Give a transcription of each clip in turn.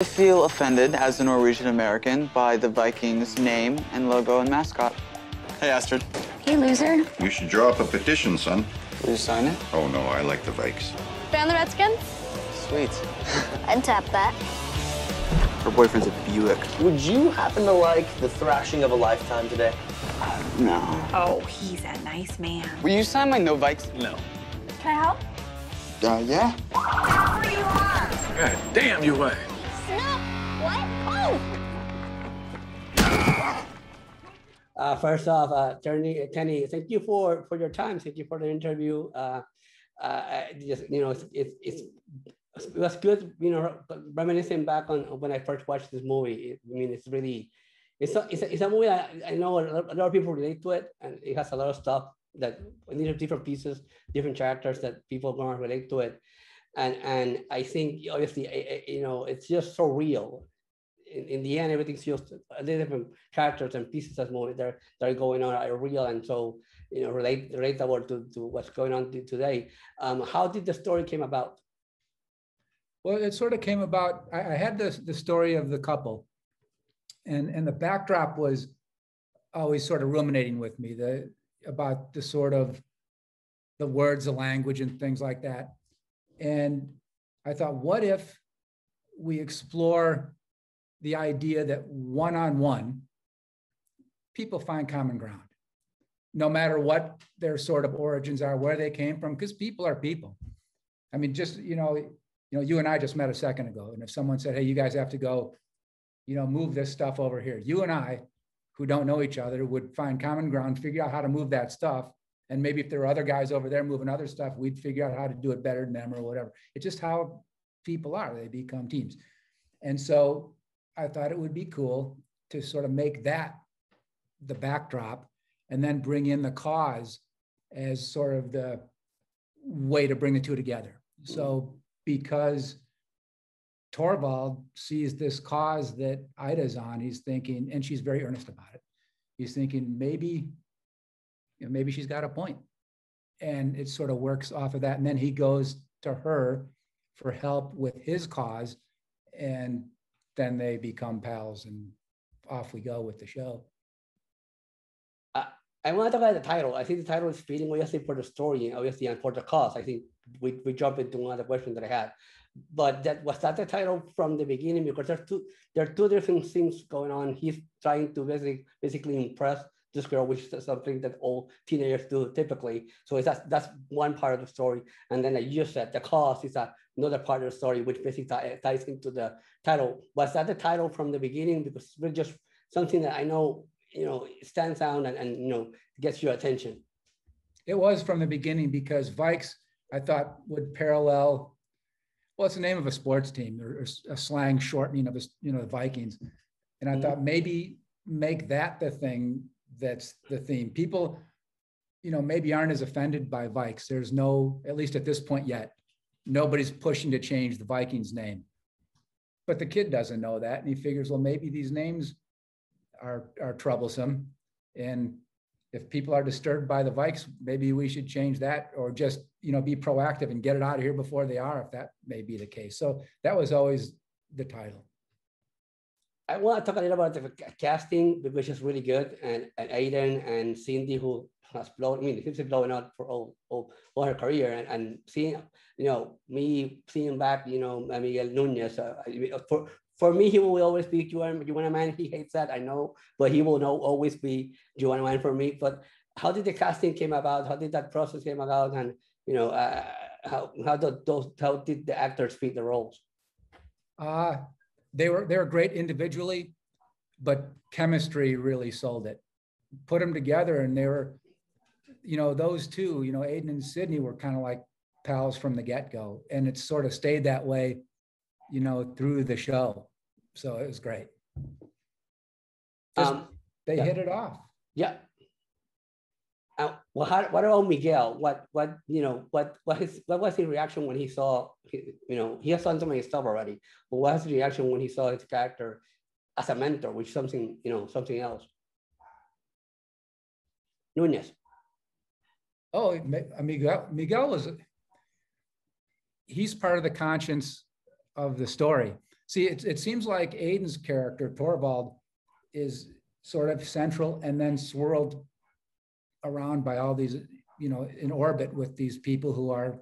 I feel offended as a Norwegian-American by the Vikings' name and logo and mascot. Hey, Astrid. Hey, loser. We should draw up a petition, son. Will you sign it? Oh, no, I like the Vikes. Fan the Redskins? Sweet. I'd tap that. Her boyfriend's a Buick. Would you happen to like the thrashing of a lifetime today? No. Oh, he's a nice man. Will you sign my no Vikes? No. Can I help? Yeah. Oh, you are! God damn you, way. What? Oh! First off, Kenny, thank you for your time. Thank you for the interview. It was good, reminiscing back on when I first watched this movie. I mean, it's a movie that I know a lot of people relate to it, and it has a lot of stuff that these are different pieces, different characters that people are going to relate to it. And I think, obviously, it's just so real. In the end, everything's just different characters and pieces that are going on are real, and so, relatable to what's going on today. How did the story came about? Well, it sort of came about, I had the story of the couple, and the backdrop was always sort of ruminating with me about the sort of the words, the language, and things like that. And I thought, what if we explore the idea that one-on-one, people find common ground, no matter what their sort of origins are, where they came from, because people are people. I mean, just, you and I just met a second ago. And if someone said, hey, you guys have to go, move this stuff over here, you and I, who don't know each other, would find common ground, figure out how to move that stuff. And maybe if there were other guys over there moving other stuff, we'd figure out how to do it better than them or whatever. It's just how people are. They become teams. And so I thought it would be cool to sort of make that the backdrop and then bring in the cause as sort of the way to bring the two together. So because Torvald sees this cause that Ida's on, he's thinking, and she's very earnest about it. He's thinking maybe she's got a point. And it sort of works off of that. And then he goes to her for help with his cause. And then they become pals, and off we go with the show. I want to talk about the title. I think the title is fitting, obviously, for the story, obviously, and for the cause. I think we jump into one of the questions that I had. But was that the title from the beginning? Because there are two different things going on. He's trying to basically impress this girl, which is something that all teenagers do typically. So that's one part of the story. And then, like you said, the cause is another part of the story, which basically ties into the title. Was that the title from the beginning? Because it's just something that I know, stands out and gets your attention. It was from the beginning because Vikes, I thought, would parallel, well, it's the name of a sports team or a slang shortening of the Vikings. And I thought maybe make that the thing. That's the theme. People, maybe aren't as offended by Vikes. There's no, at least at this point yet, nobody's pushing to change the Vikings name. But the kid doesn't know that. And he figures, well, maybe these names are troublesome. And if people are disturbed by the Vikes, maybe we should change that, or just, be proactive and get it out of here before they are, if that may be the case. So that was always the title. I want to talk a little about the casting, which is really good, and Aiden and Cindy, who has blowing out for all her career, and seeing, seeing back, Miguel Nunez. For me, he will always be Juana Man. He hates that, I know, but he will always be Juana Man for me. But how did the casting came about? How did that process came about? And how did the actors fit the roles? They were great individually, but chemistry really sold it. Put them together, and they were, those two, Aiden and Sydney were kind of like pals from the get-go, and it sort of stayed that way, through the show. So it was great. They hit it off. Yeah. Well, what about Miguel? What was his reaction when he saw, he has done so many stuff already, but what was his reaction when he saw his character as a mentor, which is something, something else? Nunez. Oh, Miguel he's part of the conscience of the story. See, it seems like Aiden's character, Torvald, is sort of central and then swirled around by all these, you know, in orbit with these people who are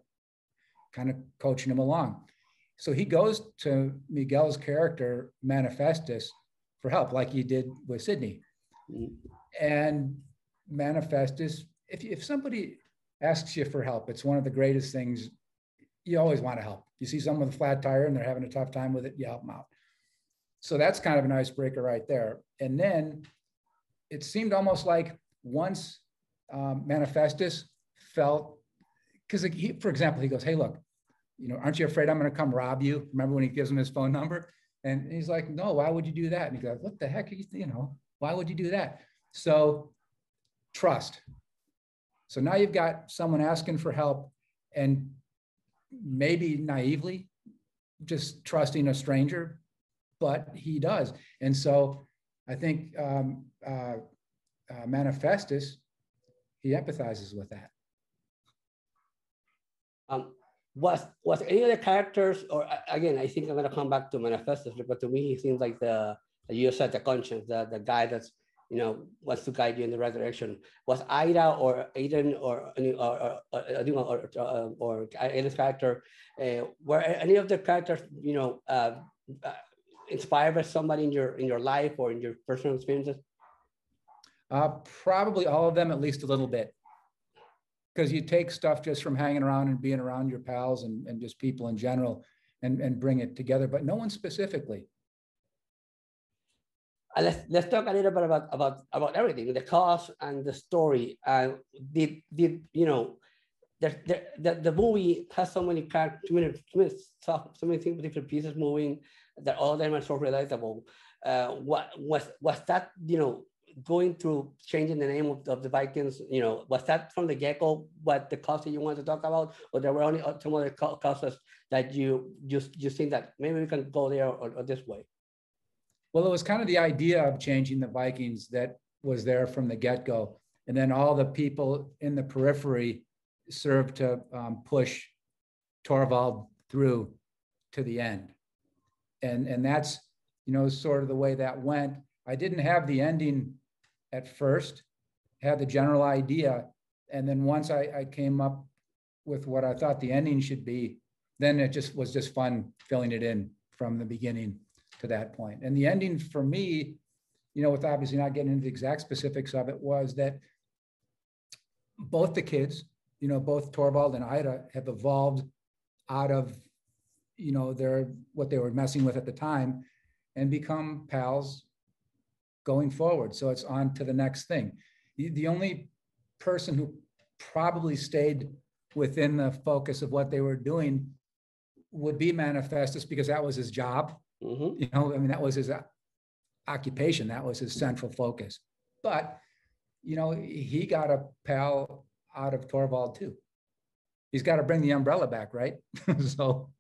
kind of coaching him along. So he goes to Miguel's character, Manifestus, for help, like he did with Sydney. And Manifestus, if somebody asks you for help, it's one of the greatest things. You always want to help. You see someone with a flat tire and they're having a tough time with it, you help them out. So that's kind of an icebreaker right there. And then it seemed almost like once Manifestus felt, because for example, he goes, hey, look, you know, aren't you afraid I'm going to come rob you? Remember when he gives him his phone number? And he's like, no, why would you do that? And he goes, what the heck? You know, why would you do that? So trust. So now you've got someone asking for help and maybe naively just trusting a stranger, but he does. And so I think Manifestus, he empathizes with that. Was any of the characters, or again, I think I'm going to come back to Manifestus, but to me, he seems like you said, the conscience, the guy that's, you know, wants to guide you in the right direction. Was Ida or Aiden or Aiden's character, were any of the characters, you know, inspired by somebody in your life or in your personal experiences? Probably all of them, at least a little bit. Because you take stuff just from hanging around and being around your pals and just people in general and bring it together, but no one specifically. Let's talk a little bit about everything, the cause and the story. The movie has so many characters, so many things, different pieces moving, that all of them are so relatable. What was that, you know, going through changing the name of the Vikings, you know, was that from the get-go what the cause that you wanted to talk about, or there were only some other causes that you just think that maybe we can go there or this way? Well, it was kind of the idea of changing the Vikings that was there from the get-go. And then all the people in the periphery served to push Torvald through to the end. And that's, you know, sort of the way that went. I didn't have the ending at first, had the general idea. And then once I came up with what I thought the ending should be, then it just was just fun filling it in from the beginning to that point. And the ending for me, you know, with obviously not getting into the exact specifics of it, was that both the kids, you know, both Torvald and Ida have evolved out of, you know, what they were messing with at the time and become pals going forward. So it's on to the next thing. The only person who probably stayed within the focus of what they were doing would be Manifestus, because that was his job. Mm-hmm. You know, I mean, that was his occupation. That was his central focus. But, you know, he got a pal out of Torvald too. He's got to bring the umbrella back, right? So.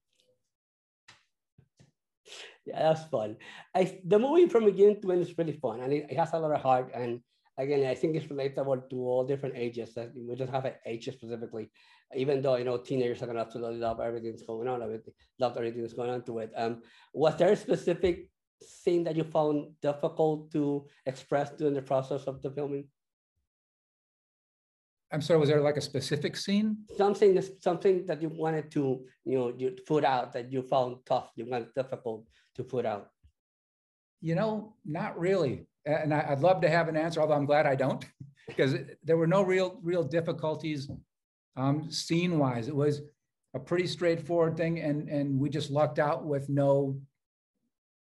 Yeah, that's fun. The movie from beginning to end is really fun. And it has a lot of heart. And again, I think it's relatable to all different ages. That we don't have an age specifically, even though, you know, teenagers are going to absolutely love everything that's going on, love everything that's going on to it. Was there a specific thing that you found difficult to express during the process of the filming? I'm sorry, was there like a specific scene? Something that you wanted to, you know, you put out that you found tough, you found difficult to put out? You know, not really. And I'd love to have an answer, although I'm glad I don't, because there were no real difficulties scene-wise. It was a pretty straightforward thing, and we just lucked out with no,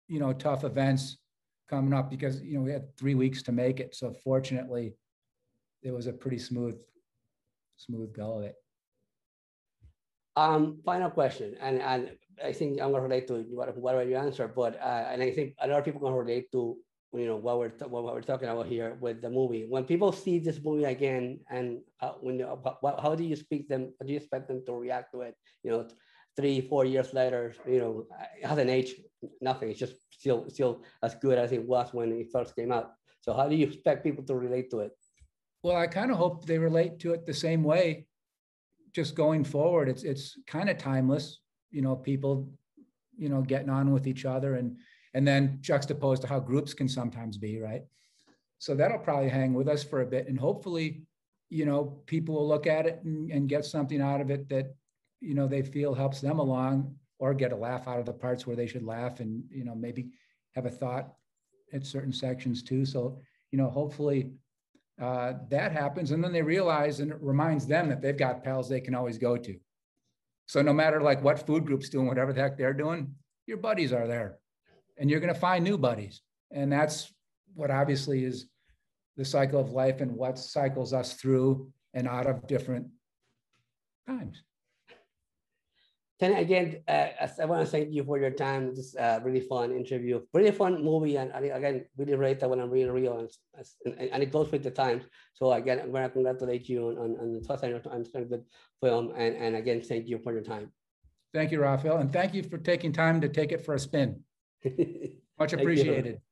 you know, tough events coming up, because, you know, we had 3 weeks to make it. So fortunately, it was a pretty smooth go of it. Final question, and I think I'm gonna relate to whatever you answer, but and I think a lot of people can relate to, you know, what we're talking about here with the movie. When people see this movie again, and how do you speak them? How do you expect them to react to it? You know, 3-4 years later, you know, it hasn't aged nothing. It's just still as good as it was when it first came out. So how do you expect people to relate to it? Well, I kind of hope they relate to it the same way, just going forward. It's kind of timeless. You know, people, you know, getting on with each other, and then juxtaposed to how groups can sometimes be, right? So that'll probably hang with us for a bit, and hopefully, you know, people will look at it and get something out of it that, you know, they feel helps them along, or get a laugh out of the parts where they should laugh, and, you know, maybe have a thought at certain sections too. So, you know, hopefully that happens, and then they realize, and it reminds them that they've got pals they can always go to. So no matter like what food group's doing, whatever the heck they're doing, your buddies are there, and you're going to find new buddies. And that's what obviously is the cycle of life, and what cycles us through and out of different times. Tony, again, I want to thank you for your time. This really fun interview, really fun movie, and again, really relate that when I'm really real, and it goes with the times. So again, I'm going to congratulate you on the thoughts on such a good film, and again, thank you for your time. Thank you, Raphael, and thank you for taking time to take it for a spin. Much appreciated.